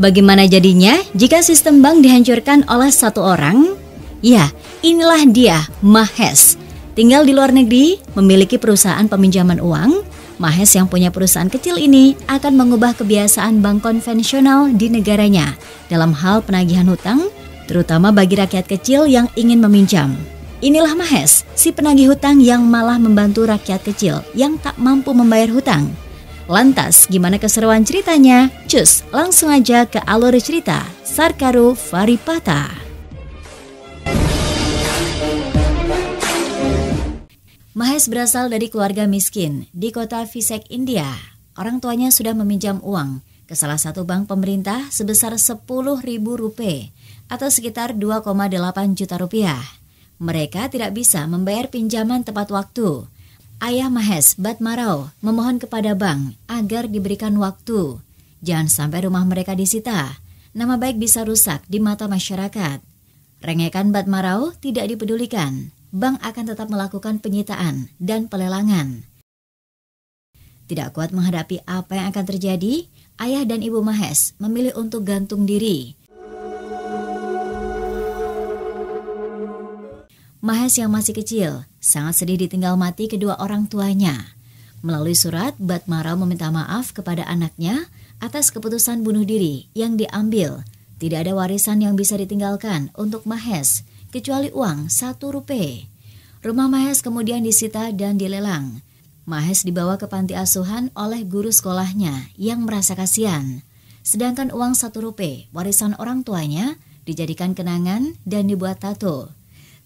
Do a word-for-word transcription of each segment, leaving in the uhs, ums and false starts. Bagaimana jadinya jika sistem bank dihancurkan oleh satu orang? Ya, inilah dia, Mahesh. Tinggal di luar negeri, memiliki perusahaan peminjaman uang. Mahesh yang punya perusahaan kecil ini akan mengubah kebiasaan bank konvensional di negaranya dalam hal penagihan hutang, terutama bagi rakyat kecil yang ingin meminjam. Inilah Mahesh, si penagih hutang yang malah membantu rakyat kecil yang tak mampu membayar hutang. Lantas, gimana keseruan ceritanya? Cus, langsung aja ke alur cerita Sarkaru Vaari Paata. Mahesh berasal dari keluarga miskin di kota Visakh, India. Orang tuanya sudah meminjam uang ke salah satu bank pemerintah sebesar sepuluh ribu rupiah atau sekitar dua koma delapan juta rupiah. Mereka tidak bisa membayar pinjaman tepat waktu. Ayah Mahesh, Batmarao, memohon kepada bank agar diberikan waktu. Jangan sampai rumah mereka disita. Nama baik bisa rusak di mata masyarakat. Rengekan Batmarao tidak dipedulikan. Bank akan tetap melakukan penyitaan dan pelelangan. Tidak kuat menghadapi apa yang akan terjadi, ayah dan ibu Mahesh memilih untuk gantung diri. Mahesh yang masih kecil sangat sedih ditinggal mati kedua orang tuanya. Melalui surat, Batmarao meminta maaf kepada anaknya atas keputusan bunuh diri yang diambil. Tidak ada warisan yang bisa ditinggalkan untuk Mahesh, kecuali uang satu rupiah. Rumah Mahesh kemudian disita dan dilelang. Mahesh dibawa ke panti asuhan oleh guru sekolahnya yang merasa kasihan. Sedangkan uang satu rupiah, warisan orang tuanya, dijadikan kenangan dan dibuat tato.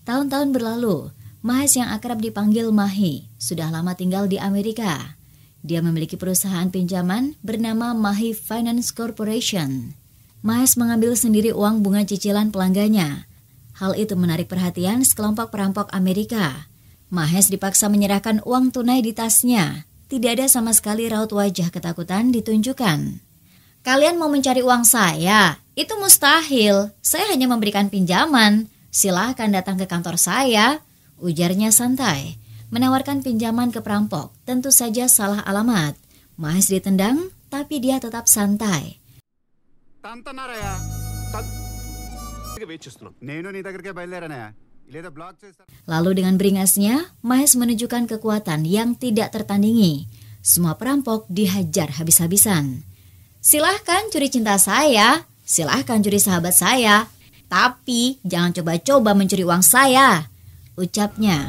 Tahun-tahun berlalu, Mahesh yang akrab dipanggil Mahi sudah lama tinggal di Amerika. Dia memiliki perusahaan pinjaman bernama Mahi Finance Corporation. Mahesh mengambil sendiri uang bunga cicilan pelanggannya. Hal itu menarik perhatian sekelompok perampok Amerika. Mahesh dipaksa menyerahkan uang tunai di tasnya. Tidak ada sama sekali raut wajah ketakutan ditunjukkan. "Kalian mau mencari uang saya? Itu mustahil. Saya hanya memberikan pinjaman. Silahkan datang ke kantor saya," ujarnya santai. Menawarkan pinjaman ke perampok tentu saja salah alamat. Mahesh ditendang, tapi dia tetap santai. Lalu dengan beringasnya, Mahesh menunjukkan kekuatan yang tidak tertandingi. Semua perampok dihajar habis-habisan. "Silahkan curi cinta saya, silahkan curi sahabat saya, tapi jangan coba-coba mencuri uang saya," ucapnya.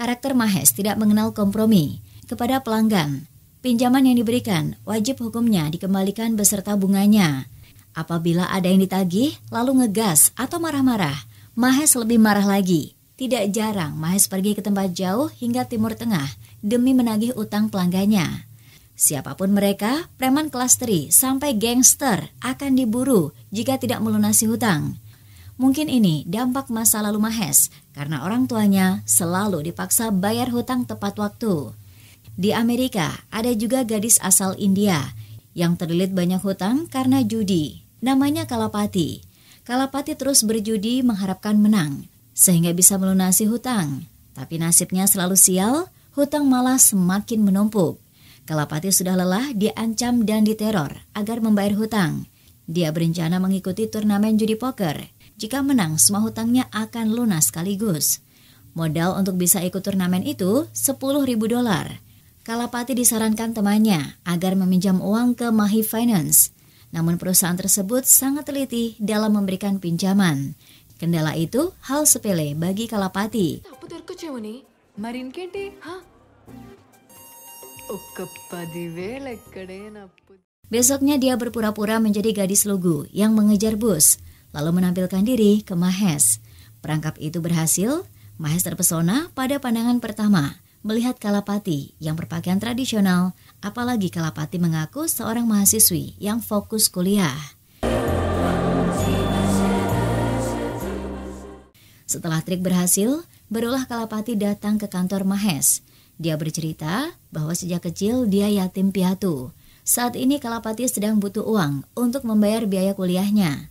Karakter Mahesh tidak mengenal kompromi kepada pelanggan. Pinjaman yang diberikan wajib hukumnya dikembalikan beserta bunganya. Apabila ada yang ditagih lalu ngegas atau marah-marah, Mahesh lebih marah lagi. Tidak jarang Mahesh pergi ke tempat jauh hingga Timur Tengah demi menagih utang pelanggannya. Siapapun mereka, preman kelas teri sampai gangster akan diburu jika tidak melunasi hutang. Mungkin ini dampak masa lalu Mahesh karena orang tuanya selalu dipaksa bayar hutang tepat waktu. Di Amerika ada juga gadis asal India yang terlilit banyak hutang karena judi. Namanya Kalapati. Kalapati terus berjudi mengharapkan menang sehingga bisa melunasi hutang. Tapi nasibnya selalu sial, hutang malah semakin menumpuk. Kalapati sudah lelah diancam dan diteror agar membayar hutang. Dia berencana mengikuti turnamen judi poker. Jika menang, semua hutangnya akan lunas sekaligus. Modal untuk bisa ikut turnamen itu sepuluh ribu dolar. Kalapati disarankan temannya agar meminjam uang ke Mahi Finance. Namun perusahaan tersebut sangat teliti dalam memberikan pinjaman. Kendala itu hal sepele bagi Kalapati. Besoknya dia berpura-pura menjadi gadis lugu yang mengejar bus, lalu menampilkan diri ke Mahesh. Perangkap itu berhasil. Mahesh terpesona pada pandangan pertama melihat Kalapati yang berpakaian tradisional, apalagi Kalapati mengaku seorang mahasiswi yang fokus kuliah. Setelah trik berhasil, barulah Kalapati datang ke kantor Mahesh. Dia bercerita bahwa sejak kecil dia yatim piatu. Saat ini Kalapati sedang butuh uang untuk membayar biaya kuliahnya.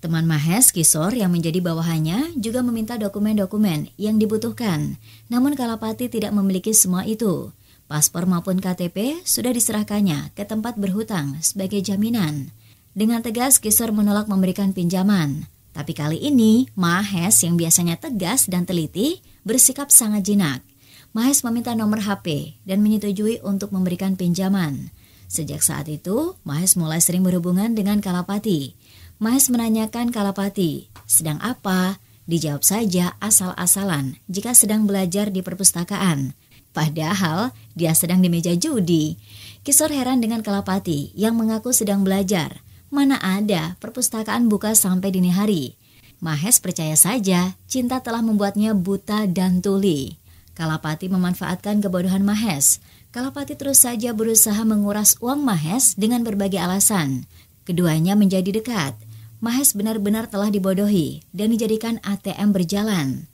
Teman Mahesh, Kishore yang menjadi bawahannya juga meminta dokumen-dokumen yang dibutuhkan. Namun Kalapati tidak memiliki semua itu. Paspor maupun K T P sudah diserahkannya ke tempat berhutang sebagai jaminan. Dengan tegas Kishore menolak memberikan pinjaman. Tapi kali ini Mahesh yang biasanya tegas dan teliti bersikap sangat jinak. Mahesh meminta nomor H P dan menyetujui untuk memberikan pinjaman. Sejak saat itu Mahesh mulai sering berhubungan dengan Kalapati. Mahesh menanyakan Kalapati, sedang apa? Dijawab saja asal-asalan jika sedang belajar di perpustakaan. Padahal dia sedang di meja judi. Kishore heran dengan Kalapati yang mengaku sedang belajar. Mana ada perpustakaan buka sampai dini hari. Mahesh percaya saja cinta telah membuatnya buta dan tuli. Kalapati memanfaatkan kebodohan Mahesh. Kalapati terus saja berusaha menguras uang Mahesh dengan berbagai alasan. Keduanya menjadi dekat. Mahesh benar-benar telah dibodohi dan dijadikan A T M berjalan.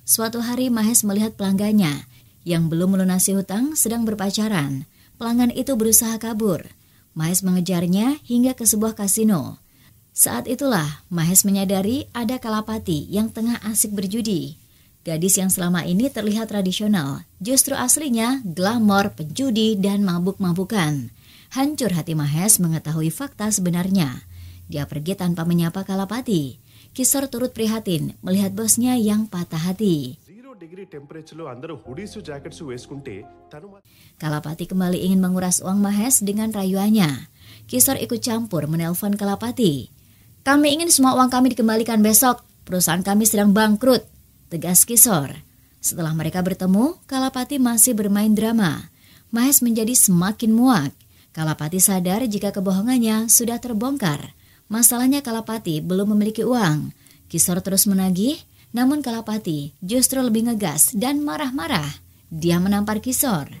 Suatu hari Mahesh melihat pelanggannya yang belum melunasi hutang sedang berpacaran. Pelanggan itu berusaha kabur. Mahesh mengejarnya hingga ke sebuah kasino. Saat itulah Mahesh menyadari ada Kalapati yang tengah asik berjudi. Gadis yang selama ini terlihat tradisional, justru aslinya glamor, penjudi, dan mabuk-mabukan. Hancur hati Mahesh mengetahui fakta sebenarnya. Dia pergi tanpa menyapa Kalapati. Kishore turut prihatin melihat bosnya yang patah hati. Kalapati kembali ingin menguras uang Mahesh dengan rayuannya. Kishore ikut campur menelpon Kalapati. Kami ingin semua uang kami dikembalikan besok. Perusahaan kami sedang bangkrut, tegas Kishore. Setelah mereka bertemu, Kalapati masih bermain drama. Mahesh menjadi semakin muak. Kalapati sadar jika kebohongannya sudah terbongkar. Masalahnya Kalapati belum memiliki uang. Kishore terus menagih. Namun Kalapati justru lebih ngegas dan marah-marah. Dia menampar Kishore.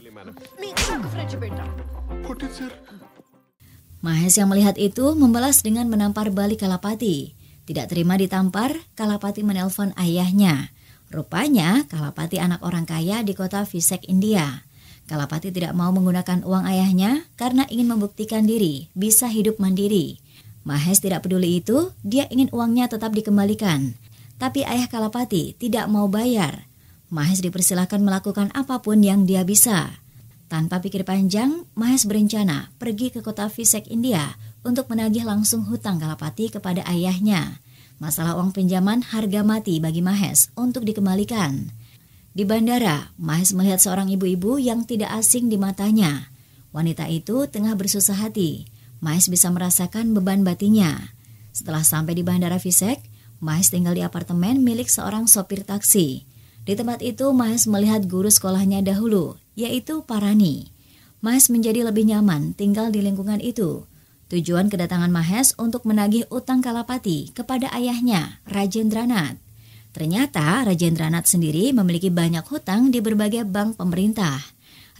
Mahesh yang melihat itu membalas dengan menampar balik Kalapati. Tidak terima ditampar, Kalapati menelpon ayahnya. Rupanya Kalapati anak orang kaya di kota Visakh, India. Kalapati tidak mau menggunakan uang ayahnya karena ingin membuktikan diri bisa hidup mandiri. Mahesh tidak peduli itu, dia ingin uangnya tetap dikembalikan. Tapi ayah Kalapati tidak mau bayar. Mahesh dipersilahkan melakukan apapun yang dia bisa. Tanpa pikir panjang, Mahesh berencana pergi ke kota Visakh, India untuk menagih langsung hutang Kalapati kepada ayahnya. Masalah uang pinjaman harga mati bagi Mahesh untuk dikembalikan. Di bandara, Mahesh melihat seorang ibu-ibu yang tidak asing di matanya. Wanita itu tengah bersusah hati. Mahesh bisa merasakan beban batinya. Setelah sampai di bandara Visakh, Mahesh tinggal di apartemen milik seorang sopir taksi. Di tempat itu Mahesh melihat guru sekolahnya dahulu, yaitu Parani. Mahesh menjadi lebih nyaman tinggal di lingkungan itu. Tujuan kedatangan Mahesh untuk menagih utang Kalapati kepada ayahnya, Rajendranath. Ternyata Rajendranath sendiri memiliki banyak hutang di berbagai bank pemerintah.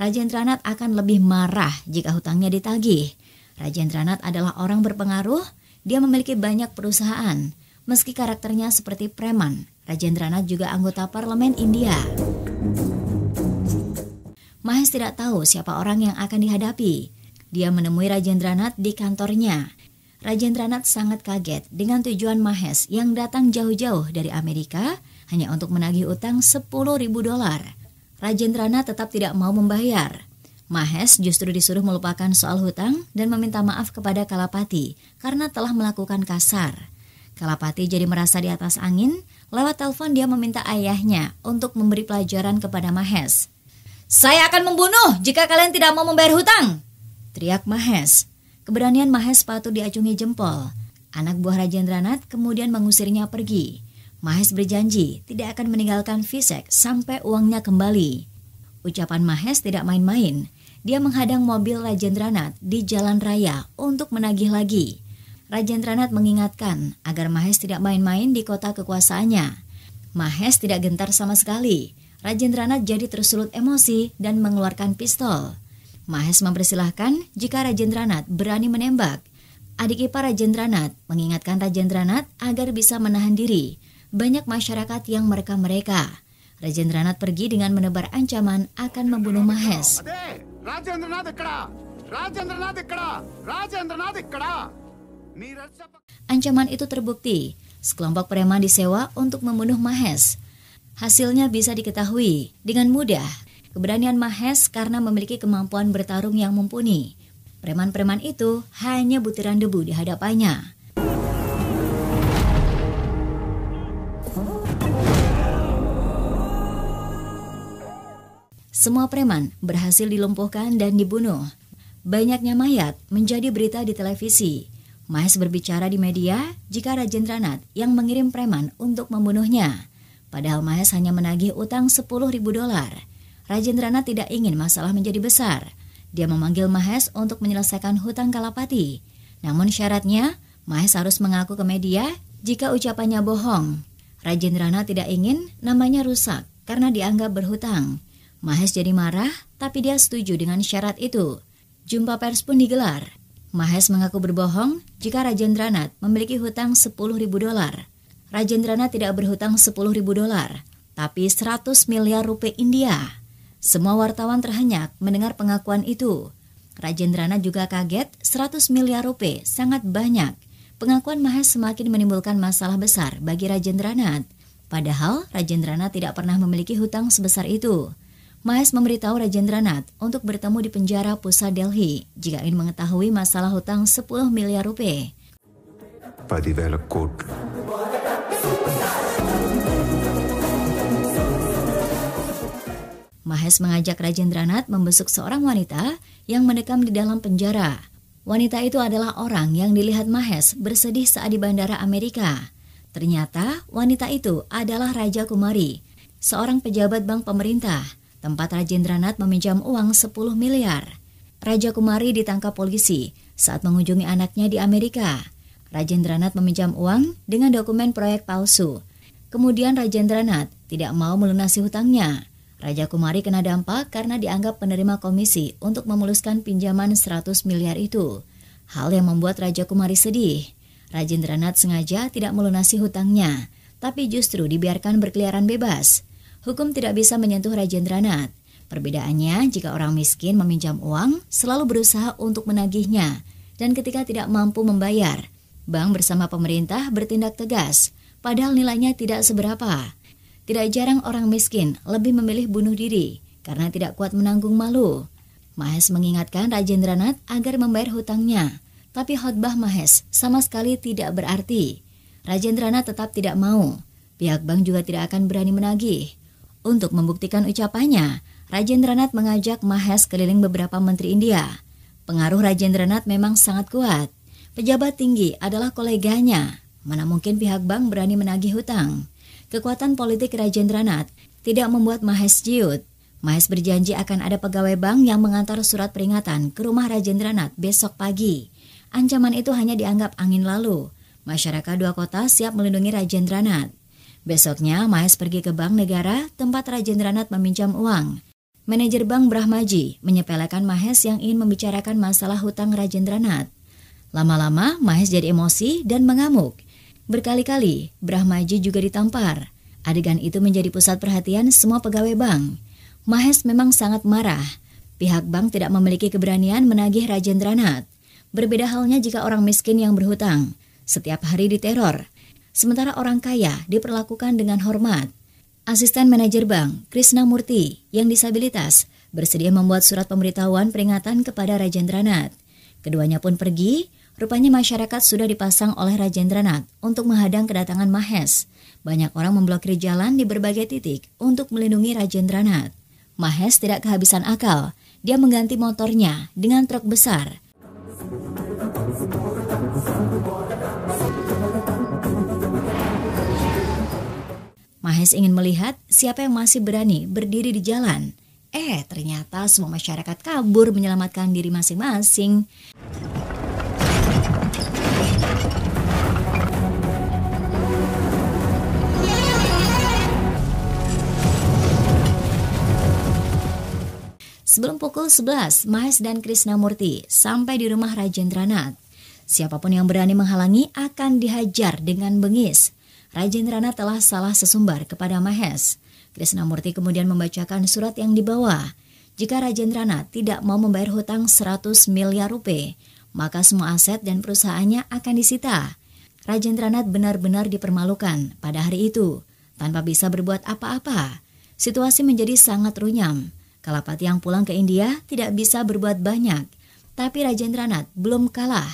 Rajendranath akan lebih marah jika hutangnya ditagih. Rajendranath adalah orang berpengaruh, dia memiliki banyak perusahaan. Meski karakternya seperti preman, Rajendranath juga anggota parlemen India. Mahesh tidak tahu siapa orang yang akan dihadapi. Dia menemui Rajendranath di kantornya. Rajendranath sangat kaget dengan tujuan Mahesh yang datang jauh-jauh dari Amerika hanya untuk menagih utang sepuluh ribu dolar. Rajendranath tetap tidak mau membayar. Mahesh justru disuruh melupakan soal hutang dan meminta maaf kepada Kalapati karena telah melakukan kasar. Kalapati jadi merasa di atas angin. Lewat telepon dia meminta ayahnya untuk memberi pelajaran kepada Mahesh. Saya akan membunuh jika kalian tidak mau membayar hutang, teriak Mahesh. Keberanian Mahesh patut diacungi jempol. Anak buah Rajendranath kemudian mengusirnya pergi. Mahesh berjanji tidak akan meninggalkan Visakh sampai uangnya kembali. Ucapan Mahesh tidak main-main. Dia menghadang mobil Rajendranath di jalan raya untuk menagih lagi. Rajendranath mengingatkan agar Mahesh tidak main-main di kota kekuasaannya. Mahesh tidak gentar sama sekali. Rajendranath jadi tersulut emosi dan mengeluarkan pistol. Mahesh mempersilahkan jika Rajendranath berani menembak. Adik ipar Rajendranath mengingatkan Rajendranath agar bisa menahan diri. Banyak masyarakat yang mereka-mereka. Rajendranath pergi dengan menebar ancaman akan membunuh Mahesh. Rajendranath ikada! Rajendranath ikada! Rajendranath ikada! Ancaman itu terbukti. Sekelompok preman disewa untuk membunuh Mahesh. Hasilnya bisa diketahui dengan mudah. Keberanian Mahesh karena memiliki kemampuan bertarung yang mumpuni. Preman-preman itu hanya butiran debu di hadapannya. Semua preman berhasil dilumpuhkan dan dibunuh. Banyaknya mayat menjadi berita di televisi. Mahesh berbicara di media jika Rajendranath yang mengirim preman untuk membunuhnya. Padahal Mahesh hanya menagih utang sepuluh ribu dolar. Rajendranath tidak ingin masalah menjadi besar. Dia memanggil Mahesh untuk menyelesaikan hutang Kalapati. Namun syaratnya, Mahesh harus mengaku ke media jika ucapannya bohong. Rajendranath tidak ingin namanya rusak karena dianggap berhutang. Mahesh jadi marah, tapi dia setuju dengan syarat itu. Jumpa pers pun digelar. Mahesh mengaku berbohong jika Rajendranath memiliki hutang sepuluh ribu dolar. Rajendranath tidak berhutang sepuluh ribu dolar, tapi seratus miliar rupiah India. Semua wartawan terhenyak mendengar pengakuan itu. Rajendranath juga kaget, seratus miliar rupiah sangat banyak. Pengakuan Mahesh semakin menimbulkan masalah besar bagi Rajendranath. Padahal Rajendranath tidak pernah memiliki hutang sebesar itu. Mahesh memberitahu Rajendranath untuk bertemu di penjara pusat Delhi jika ingin mengetahui masalah hutang sepuluh miliar rupiah. Mahesh mengajak Rajendranath membesuk seorang wanita yang mendekam di dalam penjara. Wanita itu adalah orang yang dilihat Mahesh bersedih saat di bandara Amerika. Ternyata wanita itu adalah Raja Kumari, seorang pejabat bank pemerintah, tempat Rajendranath meminjam uang sepuluh miliar. Raja Kumari ditangkap polisi saat mengunjungi anaknya di Amerika. Rajendranath meminjam uang dengan dokumen proyek palsu. Kemudian Rajendranath tidak mau melunasi hutangnya. Raja Kumari kena dampak karena dianggap penerima komisi untuk memuluskan pinjaman seratus miliar itu. Hal yang membuat Raja Kumari sedih. Rajendranath sengaja tidak melunasi hutangnya, tapi justru dibiarkan berkeliaran bebas. Hukum tidak bisa menyentuh Rajendranath. Perbedaannya, jika orang miskin meminjam uang, selalu berusaha untuk menagihnya. Dan ketika tidak mampu membayar, bank bersama pemerintah bertindak tegas, padahal nilainya tidak seberapa. Tidak jarang orang miskin lebih memilih bunuh diri karena tidak kuat menanggung malu. Mahesh mengingatkan Rajendranath agar membayar hutangnya, tapi khotbah Mahesh sama sekali tidak berarti. Rajendranath tetap tidak mau. Pihak bank juga tidak akan berani menagih. Untuk membuktikan ucapannya, Rajendranath mengajak Mahesh keliling beberapa menteri India. Pengaruh Rajendranath memang sangat kuat. Pejabat tinggi adalah koleganya. Mana mungkin pihak bank berani menagih hutang. Kekuatan politik Rajendranath tidak membuat Mahesh jiut. Mahesh berjanji akan ada pegawai bank yang mengantar surat peringatan ke rumah Rajendranath besok pagi. Ancaman itu hanya dianggap angin lalu. Masyarakat dua kota siap melindungi Rajendranath. Besoknya, Mahesh pergi ke bank negara tempat Rajendranath meminjam uang. Manajer bank Brahmaji menyepelekan Mahesh yang ingin membicarakan masalah hutang Rajendranath. Lama-lama, Mahesh jadi emosi dan mengamuk. Berkali-kali, Brahmaji juga ditampar. Adegan itu menjadi pusat perhatian semua pegawai bank. Mahesh memang sangat marah. Pihak bank tidak memiliki keberanian menagih Rajendranath. Berbeda halnya jika orang miskin yang berhutang. Setiap hari diteror. Sementara orang kaya diperlakukan dengan hormat. Asisten manajer bank, Krishna Murthy, yang disabilitas, bersedia membuat surat pemberitahuan peringatan kepada Rajendranath. Keduanya pun pergi, rupanya masyarakat sudah dipasang oleh Rajendranath untuk menghadang kedatangan Mahesh. Banyak orang memblokir jalan di berbagai titik untuk melindungi Rajendranath. Mahesh tidak kehabisan akal, dia mengganti motornya dengan truk besar. Mahesh ingin melihat siapa yang masih berani berdiri di jalan. Eh, ternyata semua masyarakat kabur menyelamatkan diri masing-masing. Sebelum pukul sebelas, Mahesh dan Krishna Murthy sampai di rumah Rajendranath. Siapapun yang berani menghalangi akan dihajar dengan bengis. Rajendranath telah salah sesumbar kepada Mahesh. Krishna Murthy kemudian membacakan surat yang dibawa. Jika Rajendranath tidak mau membayar hutang seratus miliar rupiah, maka semua aset dan perusahaannya akan disita. Rajendranath benar-benar dipermalukan pada hari itu, tanpa bisa berbuat apa-apa. Situasi menjadi sangat runyam. Kalapati yang pulang ke India tidak bisa berbuat banyak. Tapi Rajendranath belum kalah.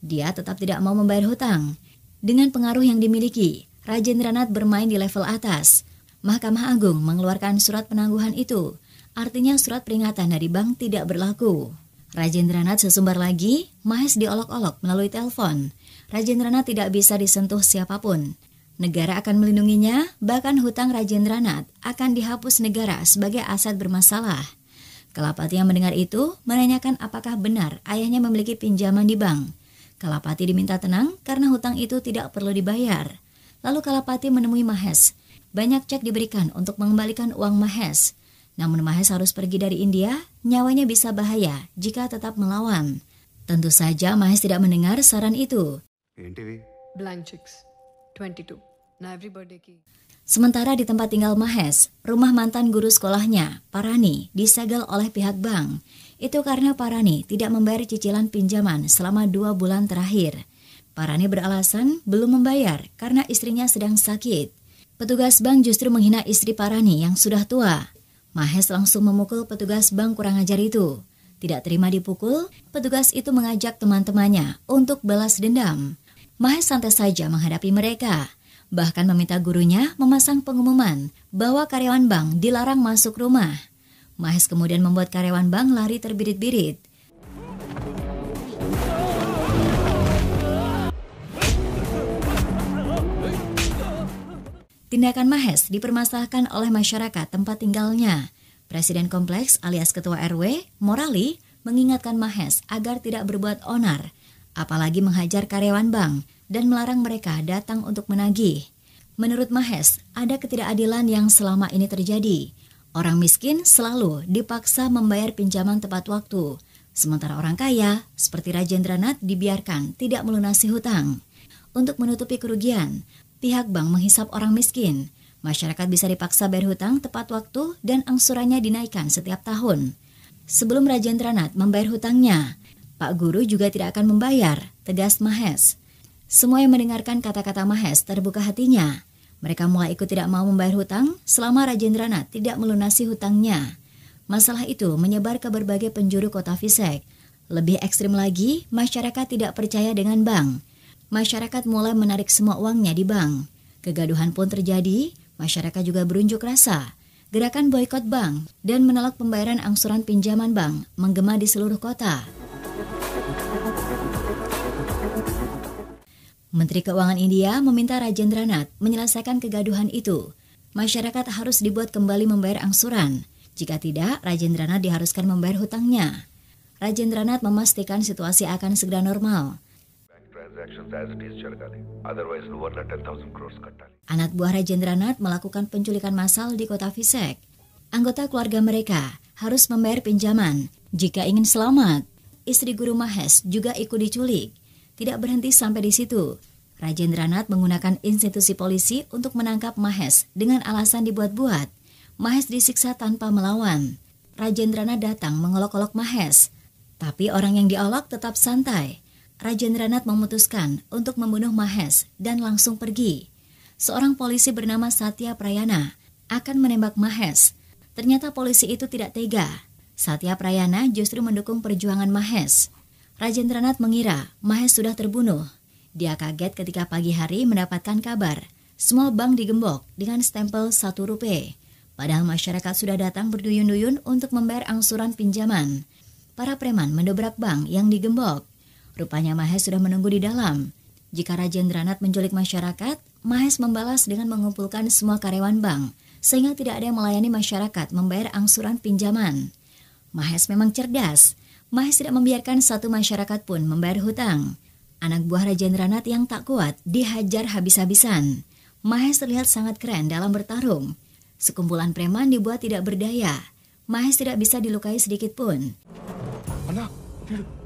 Dia tetap tidak mau membayar hutang. Dengan pengaruh yang dimiliki, Rajendranath bermain di level atas. Mahkamah Agung mengeluarkan surat penangguhan itu. Artinya surat peringatan dari bank tidak berlaku. Rajendranath sesumbar lagi, Mahesh diolok-olok melalui telepon. Rajendranath tidak bisa disentuh siapapun. Negara akan melindunginya, bahkan hutang Rajendranath akan dihapus negara sebagai aset bermasalah. Kalapati yang mendengar itu menanyakan apakah benar ayahnya memiliki pinjaman di bank. Kalapati diminta tenang karena hutang itu tidak perlu dibayar. Lalu Kalapati menemui Mahesh. Banyak cek diberikan untuk mengembalikan uang Mahesh. Namun Mahesh harus pergi dari India, nyawanya bisa bahaya jika tetap melawan. Tentu saja Mahesh tidak mendengar saran itu. Sementara di tempat tinggal Mahesh, rumah mantan guru sekolahnya, Parani, disegel oleh pihak bank. Itu karena Parani tidak membayar cicilan pinjaman selama dua bulan terakhir. Parani beralasan belum membayar karena istrinya sedang sakit. Petugas bank justru menghina istri Parani yang sudah tua. Mahesh langsung memukul petugas bank kurang ajar itu. Tidak terima dipukul, petugas itu mengajak teman-temannya untuk balas dendam. Mahesh santai saja menghadapi mereka. Bahkan meminta gurunya memasang pengumuman bahwa karyawan bank dilarang masuk rumah. Mahesh kemudian membuat karyawan bank lari terbirit-birit. Tindakan Mahesh dipermasalahkan oleh masyarakat tempat tinggalnya. Presiden kompleks alias ketua R W, Morali, mengingatkan Mahesh agar tidak berbuat onar, apalagi menghajar karyawan bank dan melarang mereka datang untuk menagih. Menurut Mahesh, ada ketidakadilan yang selama ini terjadi. Orang miskin selalu dipaksa membayar pinjaman tepat waktu, sementara orang kaya seperti Rajendranath dibiarkan tidak melunasi hutang. Untuk menutupi kerugian, pihak bank menghisap orang miskin. Masyarakat bisa dipaksa bayar hutang tepat waktu dan angsurannya dinaikkan setiap tahun. Sebelum Rajendranath membayar hutangnya, Pak Guru juga tidak akan membayar, tegas Mahesh. Semua yang mendengarkan kata-kata Mahesh terbuka hatinya. Mereka mulai ikut tidak mau membayar hutang selama Rajendranath tidak melunasi hutangnya. Masalah itu menyebar ke berbagai penjuru kota Visakh. Lebih ekstrim lagi, masyarakat tidak percaya dengan bank. Masyarakat mulai menarik semua uangnya di bank. Kegaduhan pun terjadi, masyarakat juga berunjuk rasa. Gerakan boikot bank dan menolak pembayaran angsuran pinjaman bank menggema di seluruh kota. Menteri Keuangan India meminta Rajendranath menyelesaikan kegaduhan itu. Masyarakat harus dibuat kembali membayar angsuran. Jika tidak, Rajendranath diharuskan membayar hutangnya. Rajendranath memastikan situasi akan segera normal. Anak buah Rajendranath melakukan penculikan massal di kota Visakh. Anggota keluarga mereka harus membayar pinjaman jika ingin selamat. Istri guru Mahesh juga ikut diculik. Tidak berhenti sampai di situ. Rajendranath menggunakan institusi polisi untuk menangkap Mahesh dengan alasan dibuat-buat. Mahesh disiksa tanpa melawan. Rajendranath datang mengolok-olok Mahesh, tapi orang yang diolok tetap santai. Rajendranath memutuskan untuk membunuh Mahesh dan langsung pergi. Seorang polisi bernama Satya Prayana akan menembak Mahesh. Ternyata polisi itu tidak tega. Satya Prayana justru mendukung perjuangan Mahesh. Rajendranath mengira Mahesh sudah terbunuh. Dia kaget ketika pagi hari mendapatkan kabar semua bank digembok dengan stempel satu rupiah. Padahal masyarakat sudah datang berduyun-duyun untuk membayar angsuran pinjaman. Para preman mendobrak bank yang digembok. Rupanya Mahesh sudah menunggu di dalam. Jika Rajendranath menculik masyarakat, Mahesh membalas dengan mengumpulkan semua karyawan bank, sehingga tidak ada yang melayani masyarakat membayar angsuran pinjaman. Mahesh memang cerdas. Mahesh tidak membiarkan satu masyarakat pun membayar hutang. Anak buah Rajendranath yang tak kuat dihajar habis-habisan. Mahesh terlihat sangat keren dalam bertarung. Sekumpulan preman dibuat tidak berdaya. Mahesh tidak bisa dilukai sedikit pun. Anak.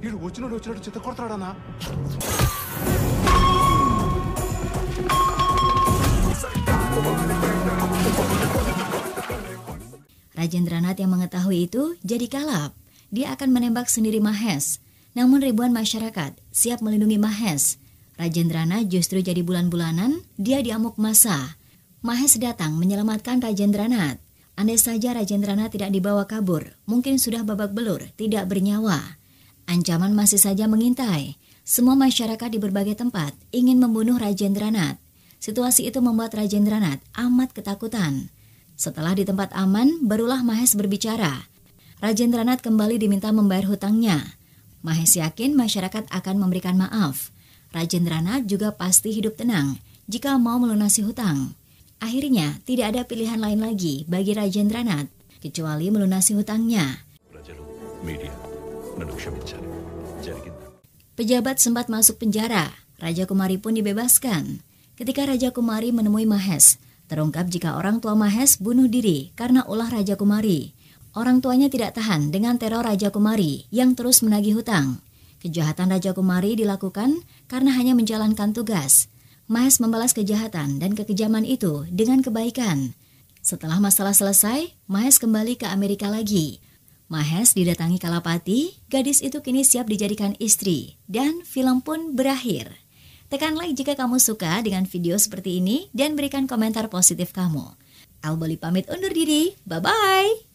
Rajendranath yang mengetahui itu jadi kalap. Dia akan menembak sendiri Mahesh. Namun ribuan masyarakat siap melindungi Mahesh. Rajendranath justru jadi bulan-bulanan, dia diamuk massa. Mahesh datang menyelamatkan Rajendranath. Andai saja Rajendranath tidak dibawa kabur, mungkin sudah babak belur, tidak bernyawa. Ancaman masih saja mengintai. Semua masyarakat di berbagai tempat ingin membunuh Rajendranath. Situasi itu membuat Rajendranath amat ketakutan. Setelah di tempat aman, barulah Mahesh berbicara. Rajendranath kembali diminta membayar hutangnya. Mahesh yakin masyarakat akan memberikan maaf. Rajendranath juga pasti hidup tenang jika mau melunasi hutang. Akhirnya, tidak ada pilihan lain lagi bagi Rajendranath kecuali melunasi hutangnya. Pejabat sempat masuk penjara, Raja Kumari pun dibebaskan. Ketika Raja Kumari menemui Mahesh, terungkap jika orang tua Mahesh bunuh diri karena ulah Raja Kumari. Orang tuanya tidak tahan dengan teror Raja Kumari yang terus menagih hutang. Kejahatan Raja Kumari dilakukan karena hanya menjalankan tugas. Mahesh membalas kejahatan dan kekejaman itu dengan kebaikan. Setelah masalah selesai, Mahesh kembali ke Amerika lagi. Mahesh didatangi Kalapati, gadis itu kini siap dijadikan istri, dan film pun berakhir. Tekan like jika kamu suka dengan video seperti ini dan berikan komentar positif kamu. Al Boli pamit undur diri, bye-bye!